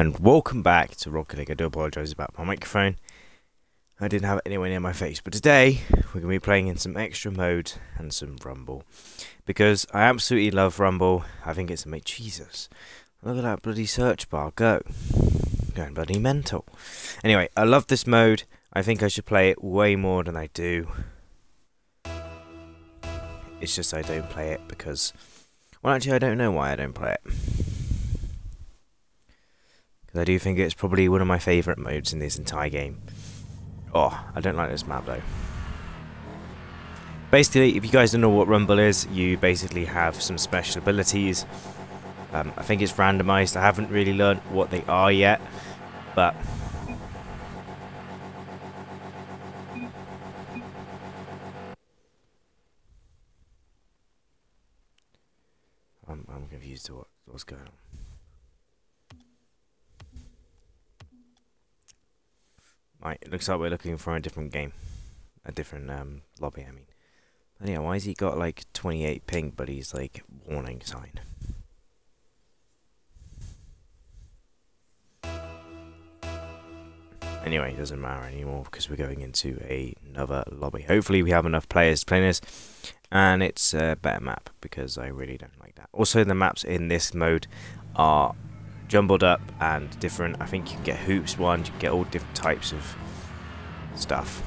and welcome back to Rocket League. I do apologise about my microphone. I didn't have it anywhere near my face, but today we're going to be playing in some extra mode and some Rumble, because I absolutely love Rumble. I think it's amazing. Jesus, look at that bloody search bar go. Going bloody mental. Anyway, I love this mode. I think I should play it way more than I do. It's just I don't play it because... well, actually, I don't know why I don't play it. Because I do think it's probably one of my favourite modes in this entire game. Oh, I don't like this map, though. Basically, if you guys don't know what Rumble is, you basically have some special abilities. I think it's randomised. I haven't really learned what they are yet, but... I'm confused to what's going on. Right, it looks like we're looking for a different game. A different lobby, I mean. But yeah, why has he got like 28 ping, but he's like, warning sign? Anyway, it doesn't matter anymore because we're going into another lobby. Hopefully we have enough players to play this. And it's a better map because I really don't like that. Also, the maps in this mode are jumbled up and different. I think you can get hoops ones, you can get all different types of stuff.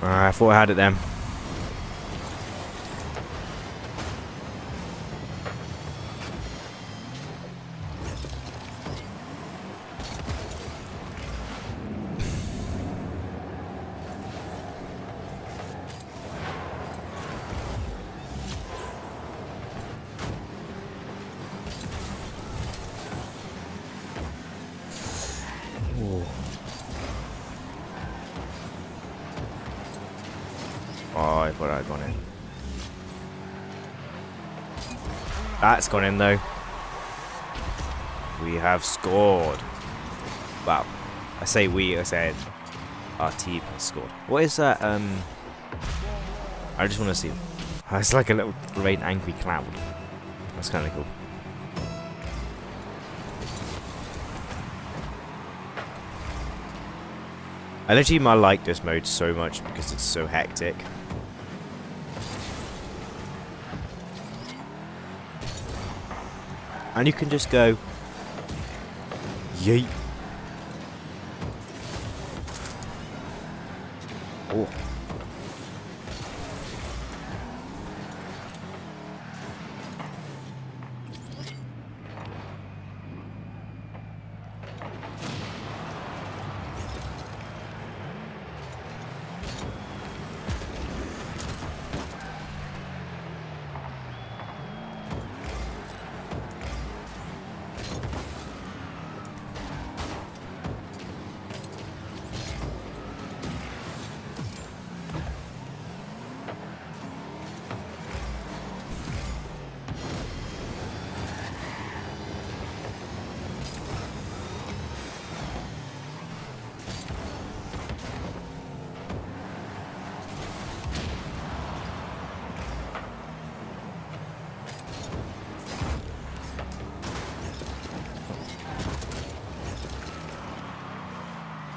I thought I had it then. Oh, I thought I'd gone in. That's gone in though. We have scored. Wow. I say we, I said our team has scored. What is that? I just want to see. It's like a little great angry cloud. That's kind of cool. I literally like this mode so much because it's so hectic. And you can just go, yeet. Oh.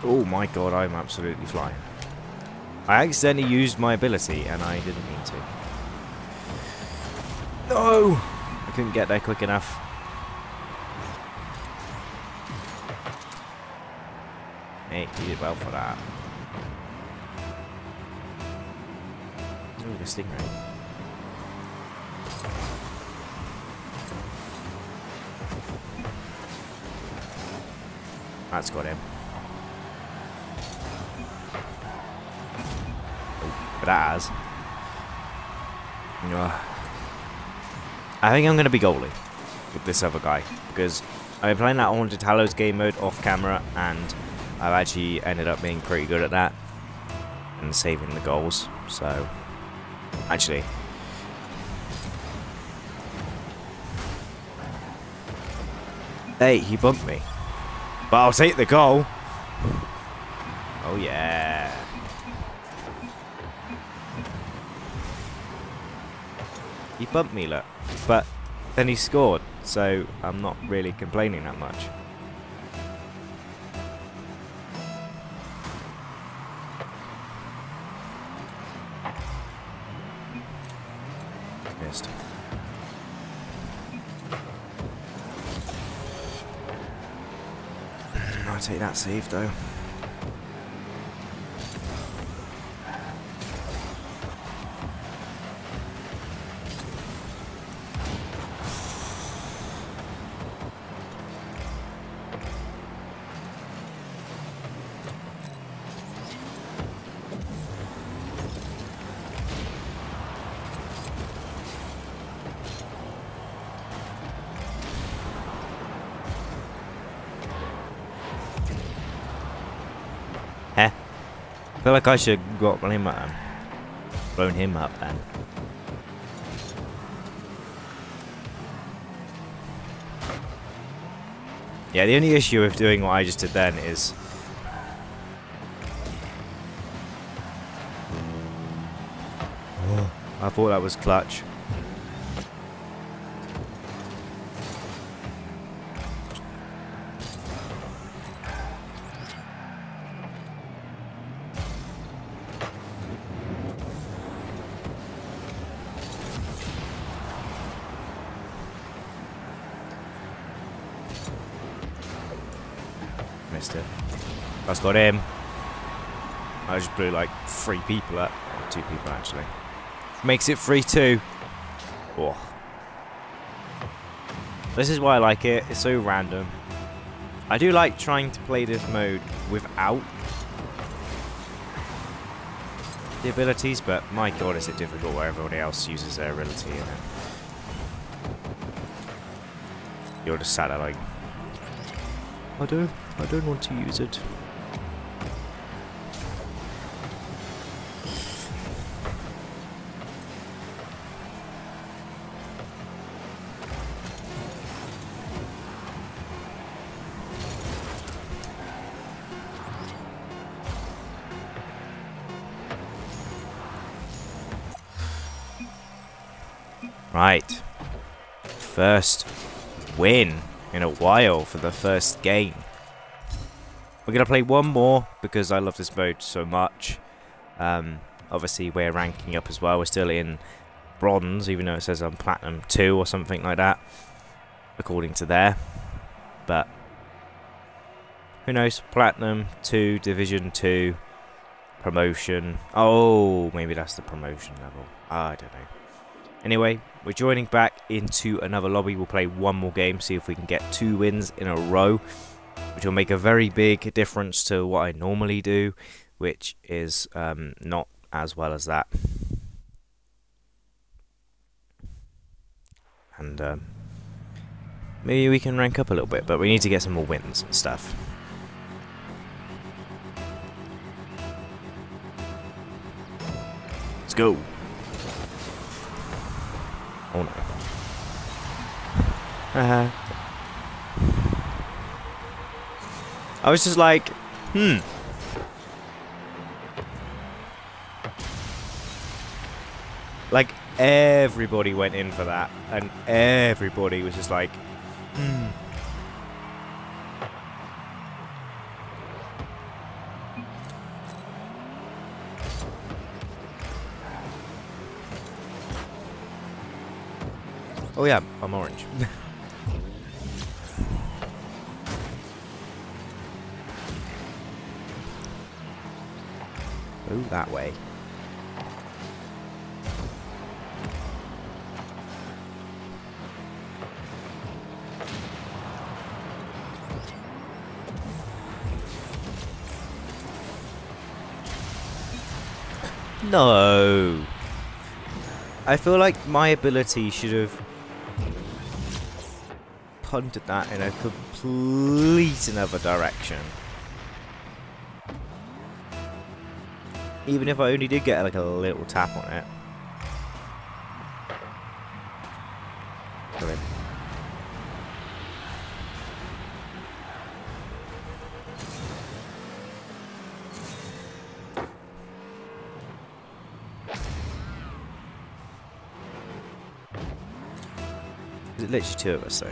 Oh my god, I'm absolutely flying. I accidentally used my ability and I didn't mean to. No! I couldn't get there quick enough. Hey, you did well for that. Ooh, the stingray. That's got him. But that has. I think I'm going to be goalie with this other guy, because I've been playing that on Detallo's game mode off camera, and I've actually ended up being pretty good at that and saving the goals. So, actually, hey, he bumped me, but I'll take the goal. Oh yeah. He bumped me, look, but then he scored, so I'm not really complaining that much. Missed. I'll take that save though. I feel like I should have got blown him up then. Yeah, the only issue with doing what I just did then is I thought that was clutch. That's got him. I just blew like 3 people up. Or 2 people actually. Makes it 3-2. Oh. This is why I like it. It's so random. I do like trying to play this mode without the abilities, but my god is it difficult where everybody else uses their ability in it. You're just sat there like, I don't want to use it. Right. First win in a while for the first game. We're going to play one more because I love this mode so much. Obviously, we're ranking up as well. We're still in bronze, even though it says I'm platinum 2 or something like that, according to there. But who knows? Platinum 2, Division 2, promotion. Oh, maybe that's the promotion level. I don't know. Anyway, we're joining back into another lobby. We'll play one more game, see if we can get 2 wins in a row, which will make a very big difference to what I normally do, which is not as well as that. And maybe we can rank up a little bit, but we need to get some more wins and stuff. Let's go. Oh no. I was just like, like, everybody went in for that, and everybody was just like, Oh yeah, I'm orange. Ooh, that way. No. I feel like my ability should have punted that in a complete another direction. Even if I only did get like a little tap on it. There's literally two of us, so.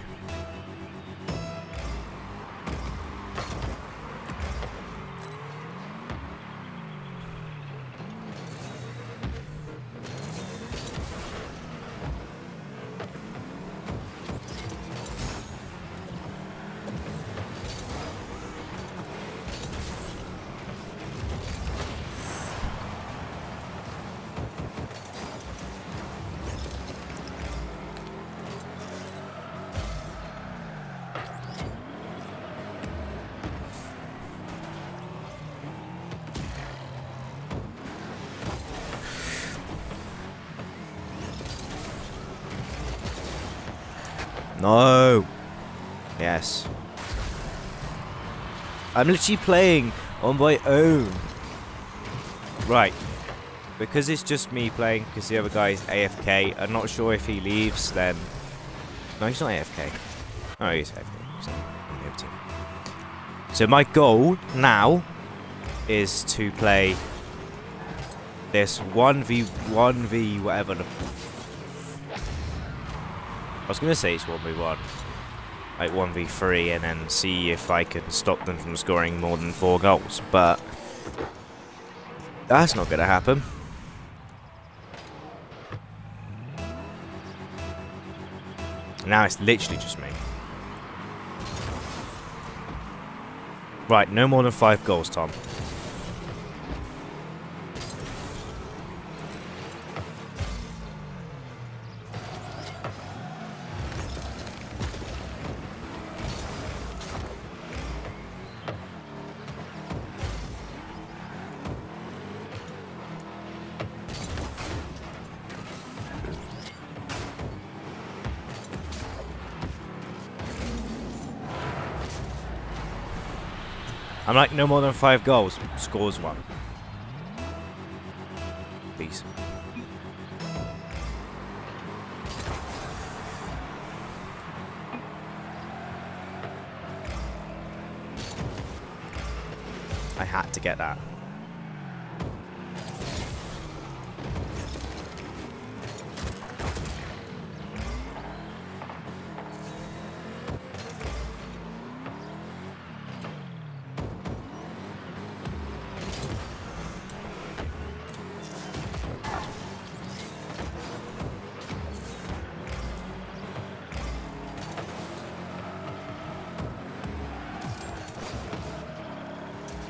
No. Yes. I'm literally playing on my own. Right. Because it's just me playing, because the other guy's AFK. I'm not sure if he leaves, then... No, he's not AFK. Oh, he's AFK. So my goal now is to play this 1v whatever the... I was going to say it's 1v1, like 1v3, and then see if I can stop them from scoring more than 4 goals, but that's not going to happen. Now it's literally just me. Right, no more than 5 goals, Tom. I'm like, no more than 5 goals, scores 1. Please. I had to get that.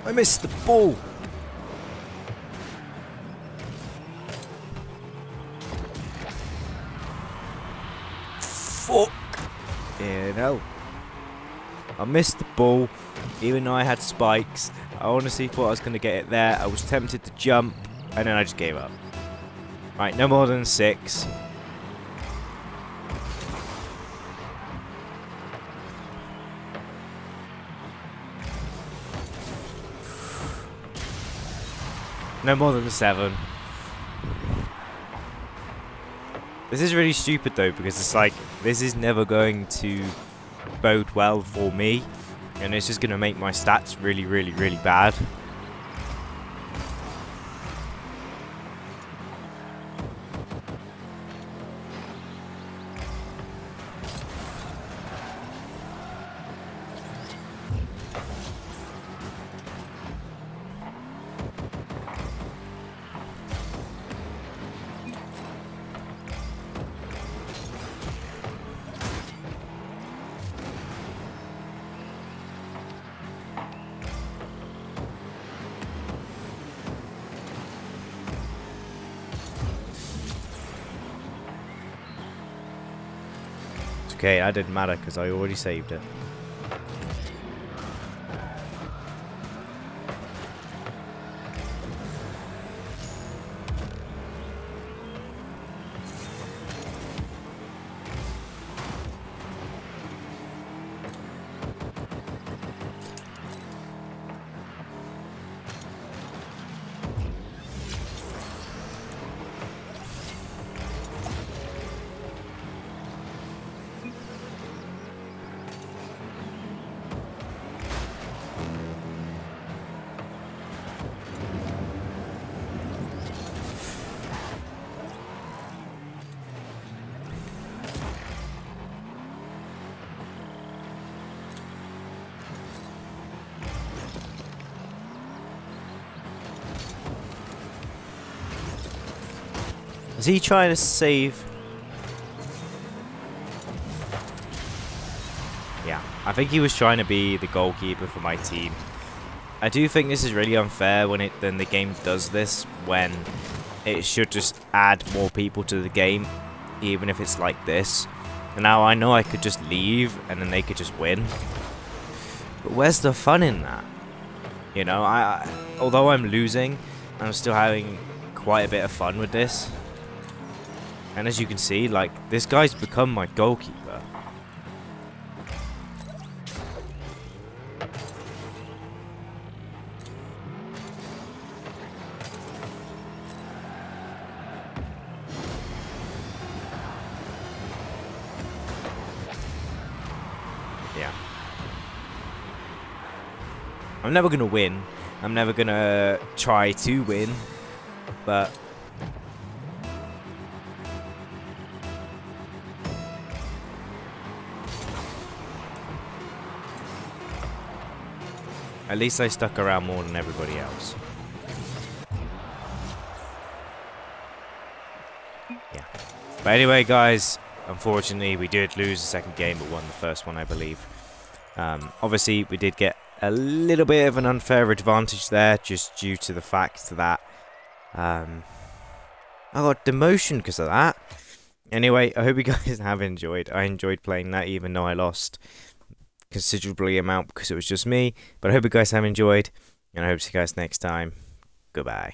I missed the ball. Fuck. Yeah, no. I missed the ball, even though I had spikes. I honestly thought I was going to get it there. I was tempted to jump, and then I just gave up. Right, no more than 6. No more than 7. This is really stupid though, because it's like, this is never going to bode well for me, and it's just going to make my stats really, really, really bad. Okay, that didn't matter because I already saved it. Is he trying to save? Yeah, I think he was trying to be the goalkeeper for my team. I do think this is really unfair when the game does this, when it should just add more people to the game, even if it's like this. And now I know I could just leave and then they could just win. But where's the fun in that? You know, although I'm losing, I'm still having quite a bit of fun with this. And as you can see, like, this guy's become my goalkeeper. Yeah. I'm never gonna win. I'm never gonna try to win. But at least I stuck around more than everybody else. Yeah. But anyway, guys, unfortunately, we did lose the second game, but won the first one, I believe. Obviously, we did get a little bit of an unfair advantage there, just due to the fact that I got demotion because of that. Anyway, I hope you guys have enjoyed. I enjoyed playing that, even though I lost considerably amount because it was just me, but I hope you guys have enjoyed, and I hope to see you guys next time. Goodbye.